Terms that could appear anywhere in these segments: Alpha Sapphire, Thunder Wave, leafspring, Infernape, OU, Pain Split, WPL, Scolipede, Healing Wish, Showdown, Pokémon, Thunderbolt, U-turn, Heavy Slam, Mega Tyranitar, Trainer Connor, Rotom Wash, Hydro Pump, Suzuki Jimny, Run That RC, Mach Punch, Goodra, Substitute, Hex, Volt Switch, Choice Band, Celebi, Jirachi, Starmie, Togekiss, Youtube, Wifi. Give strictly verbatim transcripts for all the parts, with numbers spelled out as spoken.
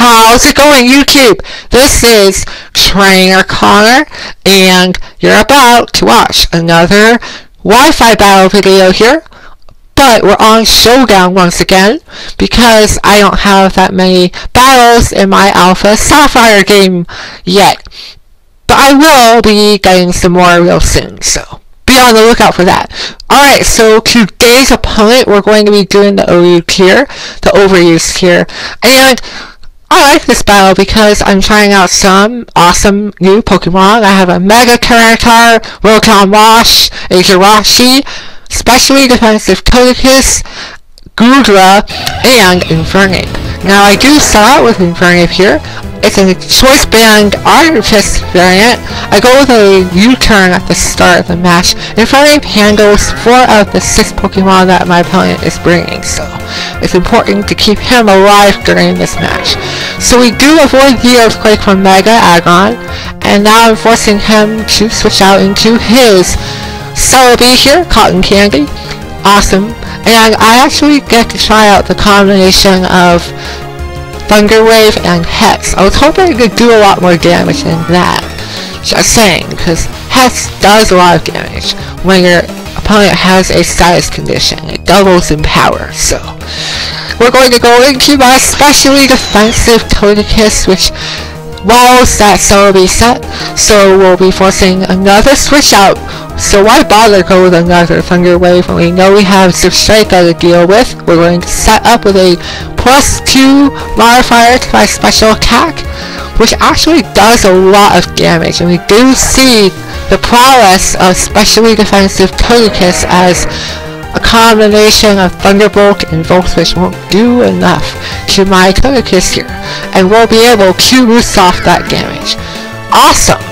How's it going, YouTube? This is Trainer Connor, and you're about to watch another Wi-Fi battle video here. But we're on Showdown once again, because I don't have that many battles in my Alpha Sapphire game yet. But I will be getting some more real soon, so be on the lookout for that. Alright, so today's opponent, we're going to be doing the O U tier, the overused tier, and I like this battle because I'm trying out some awesome new Pokemon. I have a Mega Tyranitar, Rotom Wash, a Jirachi, specially defensive Togekiss, Goodra, and Infernape. Now I do start out with Infernape here. It's a Choice Band Artist variant. I go with a U-turn at the start of the match. Infernape handles four out of the six Pokemon that my opponent is bringing, so it's important to keep him alive during this match. So we do avoid the Earthquake from Mega Aggron, and now I'm forcing him to switch out into his Celebi here, Cotton Candy. Awesome. And I actually get to try out the combination of Thunder Wave and Hex. I was hoping I could do a lot more damage than that. Just saying, because Hex does a lot of damage when your opponent has a status condition. It doubles in power, so we're going to go into my specially defensive Togekiss, which walls that Celebi set, so we'll be forcing another switch out. So why bother go with another Thunder Wave when we know we have Substitute to deal with? We're going to set up with a plus two modifier to my special attack, which actually does a lot of damage, and we do see the prowess of specially defensive Togekiss as a combination of Thunderbolt and Volt Switch won't do enough to my Togekiss here, and we'll be able to boost off that damage. Awesome!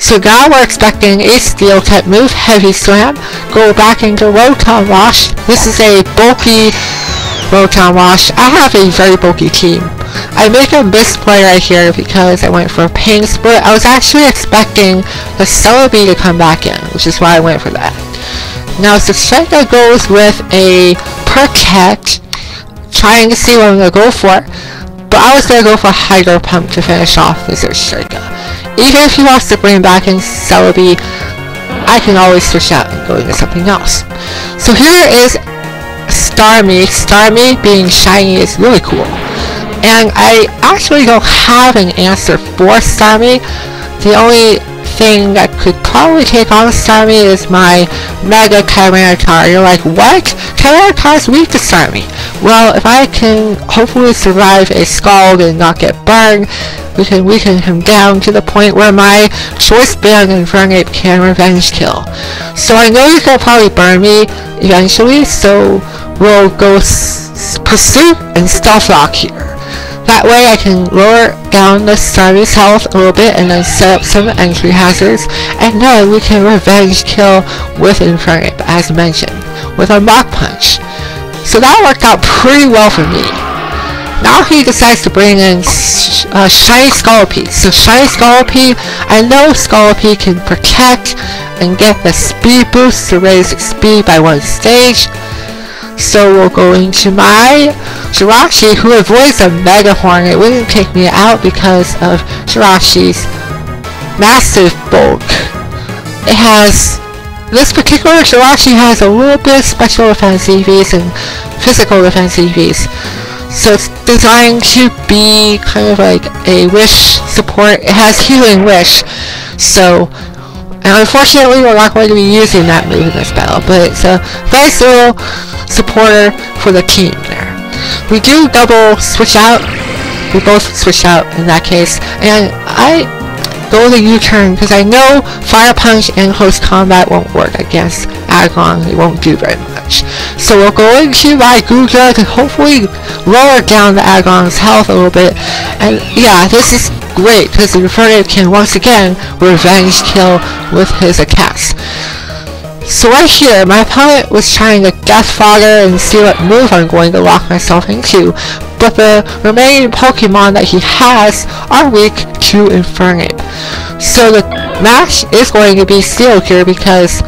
So now we're expecting a Steel type move, Heavy Slam, go back into Rotom Wash. This is a bulky Rotom Wash. I have a very bulky team. I make a misplay right here because I went for a Pain Split. I was actually expecting the Celebi to come back in, which is why I went for that. Now Substitute goes with a Protect, trying to see what I'm going to go for, but I was going to go for Hydro Pump to finish off the Substitute. Even if he wants to bring back in Celebi, I can always switch out and go into something else. So here is Starmie. Starmie being shiny is really cool, and I actually don't have an answer for Starmie. The only thing that could probably take on Starmie is my Mega Tyranitar. You're like, what? Tyranitar's weak to Starmie. Well, if I can hopefully survive a Scald and not get burned, we can weaken him down to the point where my Choice Band Infernape can revenge kill. So I know he's gonna probably burn me eventually, so we'll go s Pursuit and Stealth Rock here. That way I can lower down the Starmie's health a little bit and then set up some entry hazards, and then we can revenge kill with Infernape as mentioned, with a Mach Punch. So that worked out pretty well for me. Now he decides to bring in sh uh, Shiny Scolipede. So Shiny Scolipede, I know Scolipede can protect and get the speed boost to raise its speed by one stage. So we'll go into my Jirachi, who avoids a Mega Horn. It wouldn't take me out because of Jirachi's massive bulk. It has, this particular Jirachi has a little bit of special defense E Vs and physical defense E Vs. So it's designed to be kind of like a wish support. It has healing wish. So, and unfortunately we're not going to be using that move in this battle, but it's a nice little supporter for the team there. We do double switch out, we both switch out in that case, and I go with a U-turn because I know Fire Punch and Close Combat won't work against Aggron, they won't do very much. So we'll go into my Goodra to hopefully lower down the Aggron's health a little bit, and yeah, this is great because the Infernape can once again revenge kill with his attacks. So right here, my opponent was trying to Death Fogger and see what move I'm going to lock myself into, but the remaining Pokemon that he has are weak to Infernape. So the match is going to be sealed here because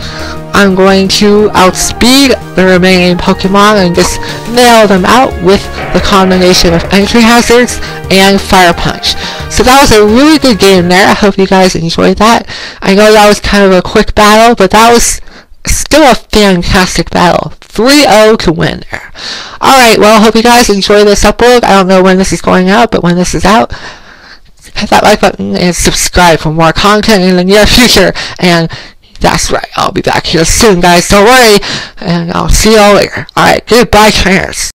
I'm going to outspeed the remaining Pokemon and just nail them out with the combination of Entry Hazards and Fire Punch. So that was a really good game there. I hope you guys enjoyed that. I know that was kind of a quick battle, but that was still a fantastic battle. three oh to win there. Alright, well, hope you guys enjoy this upload. I don't know when this is going out, but when this is out, hit that like button and subscribe for more content in the near future. And that's right, I'll be back here soon, guys, don't worry, and I'll see y'all later. Alright, goodbye, trainers.